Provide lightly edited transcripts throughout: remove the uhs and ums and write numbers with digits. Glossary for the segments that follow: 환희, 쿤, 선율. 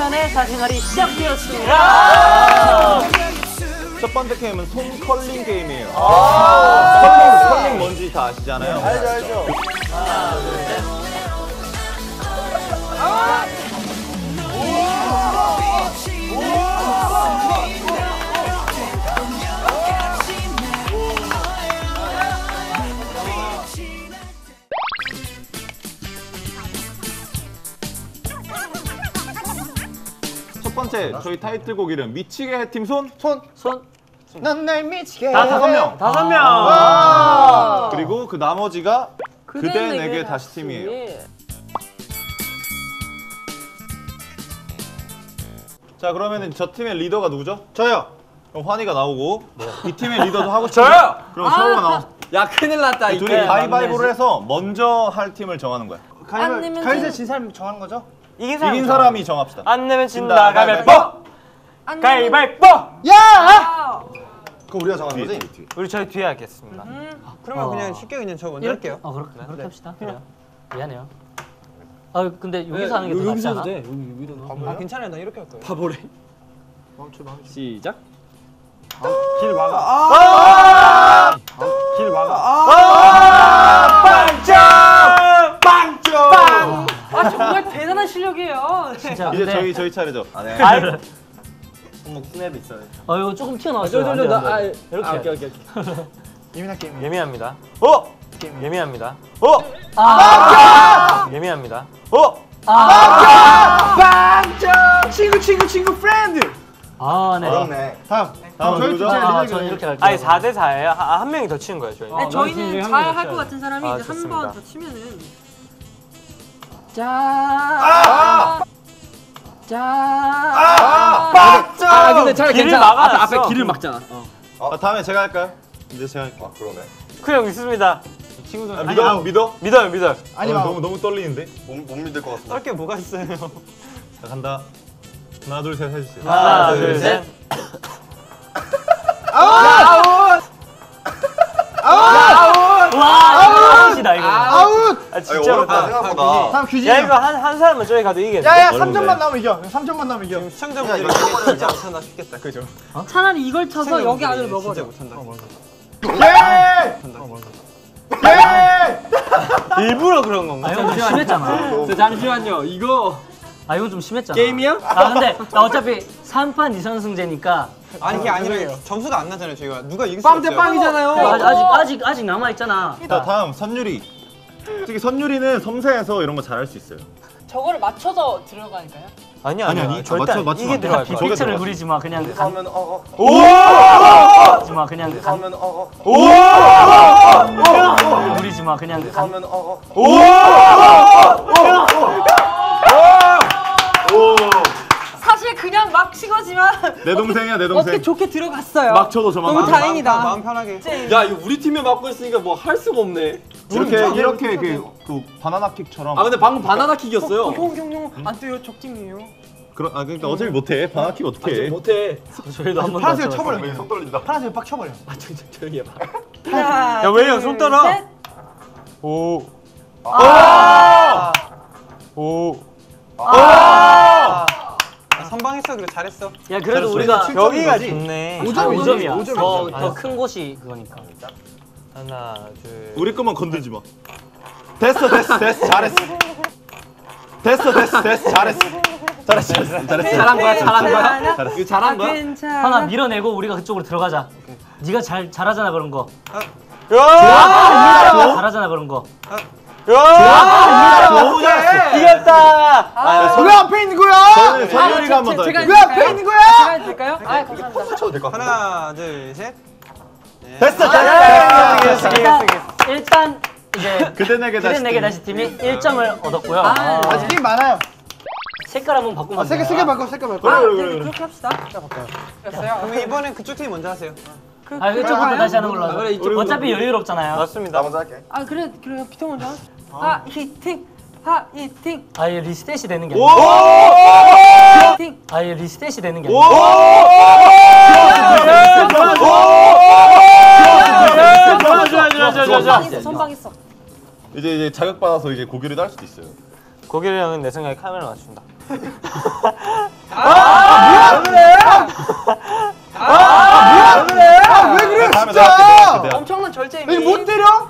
션의 사생활이 시작되었습니다. 첫 번째 게임은 손 컬링 게임이에요. 컬링 뭔지 다 아시잖아요. 네, 알죠. 하나, 둘, 셋. 첫 번째 저희 타이틀곡 이름 미치게 해 팀 손? 손. 넌 날 미치게 해. 다 5명. 5명. 그리고 그 나머지가 그대 내게 다시 팀이에요. 자, 그러면은 저 팀의 리더가 누구죠? 저요. 그럼 환희가 나오고 이 팀의 리더도 하고 싶어요. 저요. 그럼 서우가 나와. 야, 큰일 났다. 둘이 가위바위보를 해서 먼저 할 팀을 정하는 거야. 가위바위보 진 사람 정하는 거죠? 이긴 사람이 정합시다. 안 내면 진다. 가위바위보! 가위바위보! 야! 그럼 우리가 정하는 거지? 우리 저희 뒤에 하겠습니다. 그러면 그냥 쉽게 그냥 저 먼저 할게요. 그렇게 합시다. 그래요. 미안해요. 아 근데 여기서 하는 게 더 낫지 않아? 여기도 나. 아 괜찮아요. 나 이렇게 할 거예요. 바보래. 시작. 길 막아. 길 막아. 빵점! 빵점! 아 정말 대단한 실력이에요. 진짜. 이제 저희 차례죠. 아 네. 손목 스냅이 있어요. 아 이거 조금 튀어나왔어요. 이렇게. 예민한 게임. 예민합니다. 예민합니다. 예민합니다. 빵점! 친구 프렌드. 아 네. 그렇네. 다음 저희 팀 저는 이렇게 할게요. 아니 4대4예요. 한 명이 더 치는 거예요 저희. 저희는 잘 할 것 같은 사람이 이제 한 번 더 치면은. 자, 빡! 근데 잘 괜찮아. 앞에 길을 막잖아. 다음에 제가 할까요? 이제 제가 할게요. 그러네. 쿤 형 있습니다. 친구들 믿어요. 아니 너무 떨리는데? 못 믿을 것 같아. 떨 게 뭐가 있어요? 자 간다. 하나 둘 셋 해주세요. 하나 둘 셋. 아 진짜 어렵다 생각보다. 야 이거 한 사람만 저기 가도 이기겠네. 야야 3점만 나오면 이겨. 3점만 나오면 이겨. 시청자분들이 진짜 못한다 싶겠다. 그죠? 차라리 이걸 쳐서 여기 안으로 넣어버려. 진짜 못한다. 예! 일부러 그런 건가? 이건 좀 심했잖아. 저 잠시만요. 이건 좀 심했잖아. 게임이야? 아 근데 나 어차피 3판 2선승제니까. 아니 그게 아니라 점수가 안 나잖아요 저희가. 누가 이길 수 없어요. 빵대 빵이잖아요. 아직 남아있잖아. 자 다음 선율이. 솔직히 선율이는 섬세해서 이런 거 잘할 수 있어요. 저거를 맞춰서 들어가니까요? 아니 절대 이게 다 빅픽처를 그리지 마. 그냥 가면 그리지 마. 그냥 가면 그리지 마. 그냥 가면 사실 그냥 막 친 거지만 내 동생이야 내 동생. 어떻게 좋게 들어갔어요. 막 쳐도 저만 너무 다행이다. 마음 편하게. 야 이거 우리 팀에 맞고 있으니까 뭐 할 수가 없네. 이렇게 그 바나나킥처럼. 아 근데 방금 바나나킥이었어요. 안 돼요 적팀이에요. 그러니까 어차피 못해. 바나나킥 어떻게 해? 못해. 저희도 한번 파란색을 쳐버려. 손 떨린다. 파란색을 빡 쳐버려. 아 저기 해봐. 야 왜요 손 떨어? 선방했어. 그래 잘했어. 야 그래도 우리가 여기가 좋네. 5점이야. 더 큰 곳이 그거니까. 하나, 둘. 우리 것만 건들지 마. 됐어. 잘했어. 됐어. 잘했어. 잘한 거야. 이거 잘한 거야. 하나 밀어내고 우리가 그쪽으로 들어가자. 네가 잘하잖아 그런 거. 잘하잖아 그런 거. 이겼다. 왜 앞에 있는 거야? 선율이가 한번 더. 왜 앞에 있는 거야? 제가 해드릴까요? 아 감사합니다. 하나, 둘, 셋. 됐어. 일단 이제 그대 내게 다시 팀이 1점을 얻었고요. 아직 게임 많아요. 색깔 한번 바꾸면 돼요. 색깔 바꿔. 그래. 그렇게 합시다. 색깔 바꿔요. 그럼 이번엔 그쪽 팀이 먼저 하세요. 그쪽부터 다시 하는 걸로. 그래 이쪽. 어차피 여유롭잖아요. 맞습니다. 나 먼저 할게. 그래 비트 먼저. 히팅. 아예 리셋이 되는 게. 아예 리셋이 되는 게. 선방했어. 이제 자극 받아서 이제 고기를 딸 수도 있어요. 고기를 형은 내 생각에 카메라 맞춘다. 아, 뭐야 그래? 아, 뭐야 그래? 아, 왜 그래 진짜? 엄청난 절제입니다. 왜 못 때려?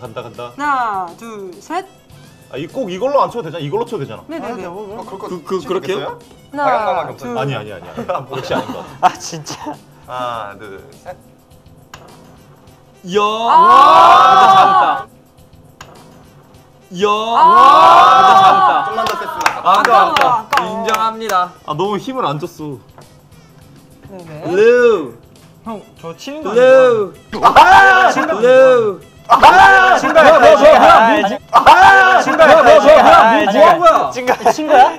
간다. 하나, 둘, 셋. 아, 이 꼭 이걸로 안 쳐도 되잖아. 이걸로 쳐도 되잖아. 네네네. 그렇게요? 하나, 둘. 아니. 역시 아닌가. 아, 진짜. 하나, 둘, 셋. 이야. 와. 잘했다. 이야. 와. 잘했다. 좀만 더 셌으면. 아까. 인정합니다. 아, 너무 힘을 안 줬어. 네네. 루. 형, 저 치는 거 아니야? 루. 루. 친거야?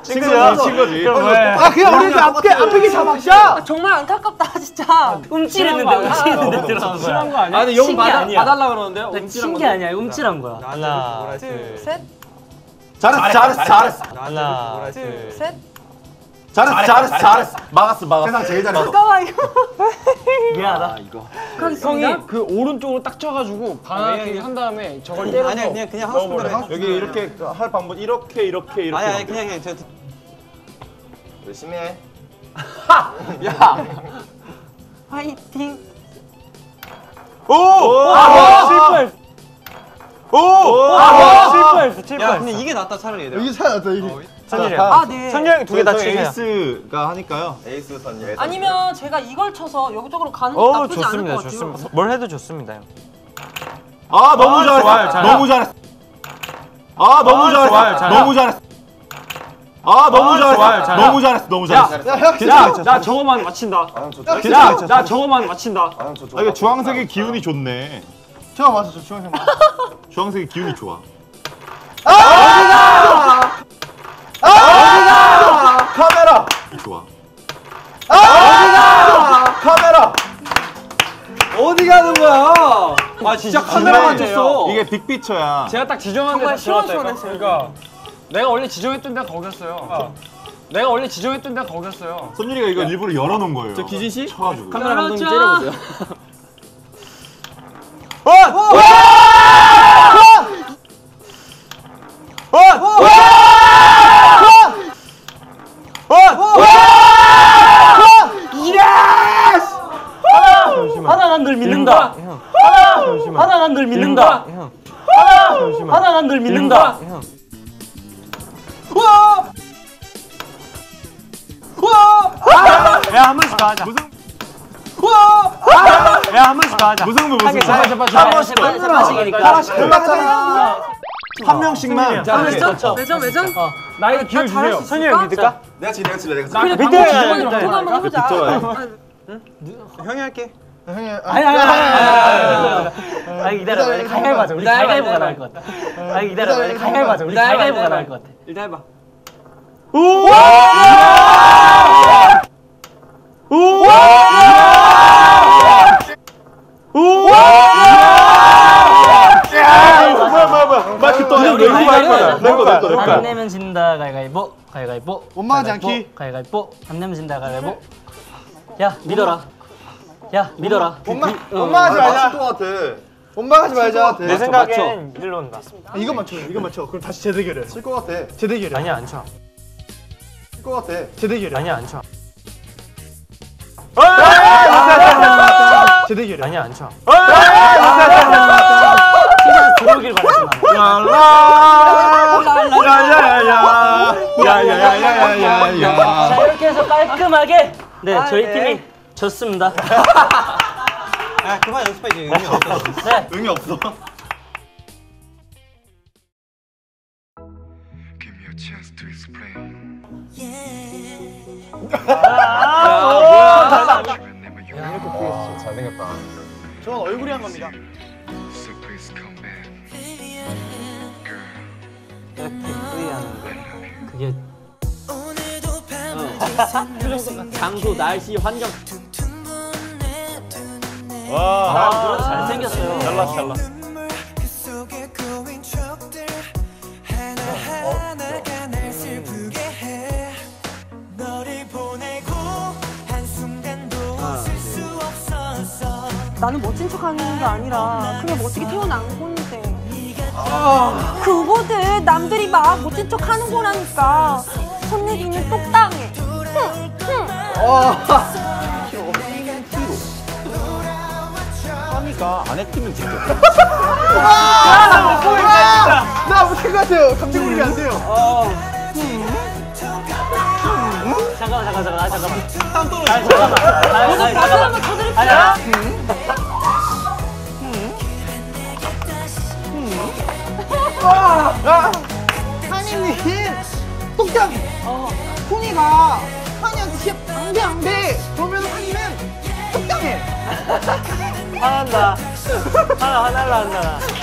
아 그냥 우리 앞에 게 잡았어. 정말 안타깝다 진짜. 움찔했는데 들어간 거야. 아니 영 봐달라고 그러는데 움찔한 게 아니야. 움찔한 거야. 하나 둘 셋. 잘했어. 하나 둘 셋. 잘했어. 막았어. 세상 제일 잘했어. 잠깐만 이거. 미안하다. 이거. 형이 그 오른쪽으로 딱 쳐가지고 방향이 한 다음에 저걸 때려서. 아니야 그냥 하고 싶은 대로. 여기 이렇게 할 방법 이렇게. 아니 그냥 저 열심히 해. 야. 화이팅. 오! 실패했어. 야 근데 이게 낫다 차라리 얘들아. 이게. 선율이 선율이 두 개 다 치세요. 에이스가 하니까요. 에이스 선율. 아니면 제가 이걸 쳐서 여기저기로 가는 것도 나쁘지 좋습니다, 않을 것 같아요. 뭘 해도 좋습니다. 아 너무 잘했어. 너무 잘했어. 야, 저거만 맞힌다. 나 저거만 맞힌다. 이게 주황색의 기운이 좋네. 저 맞아, 저 주황색 맞아. 주황색의 기운이 좋아. 카메라! 좋아. 카메라! 어디 가는 거야? 아 진짜 카메라 맞췄어. 이게 빅피처야. 제가 딱 지정한 데서 들어왔어요. 그러니까 내가 원래 지정했던 데가 거기였어요. 선율이가 이거 일부러 열어놓은 거예요. 저 기진 씨? 쳐가지고. 카메라 감독님 째려보세요. 하나 난 널 믿는다. 야, 한 번씩 더 하자. 한 명씩만. 매점. 나이가 기회 주세요. 선율 믿을까? 내가 칠래. 믿을까? 형이 할게. 아니 기다려. 가위바위보. 우리 가위바위보가 나을 것 같다. 일단 해봐. 뭐야. 마이크 떠는 거 이거. 안 내면 진다. 가위바위보. 원망하지 않기. 가위바위보. 안 내면 진다. 가위바위보. 야, 믿어라. 원망하지 말자. 내 생각엔 일로 온다. 이거 맞춰. 그럼 다시 재대결해. 칠 것 같아. 재대결해. 아니야 안 쳐. 칠 것 같아. 재대결해. 아니야 안 쳐. 재대결해. 아니야 안 쳐. 진짜 들어오길 바랬어. 자 이렇게 해서 깔끔하게 네 저희 팀이. 좋습니다. 아, 그만 연습해야지. 의미 없어. Give me a chance to explain. Yeah. 아, 뭐야? 잘생겼다. 저건 얼굴이 한 겁니다. So please come back. 그게 장소, 날씨, 환경. 와, 그래도 잘생겼어요. 잘났어. 나는 멋진 척하는 게 아니라 그냥 멋지게 태어난 꼰대. 그거들 남들이 막 못된 척 하는 거라니까. 손내림이 똑당해. 키로. 하니까 안 했으면 좋겠다. 나 못할 것 같아요. 감정 분리가 안 돼요. 잠깐만. 땀 떨어져. 잠깐만. 아니야? 환희님 똑딱! 쿤이가 환희한테 시합 안돼! 그러면 환희는 똑딱해! 화난다. 화날라 한다.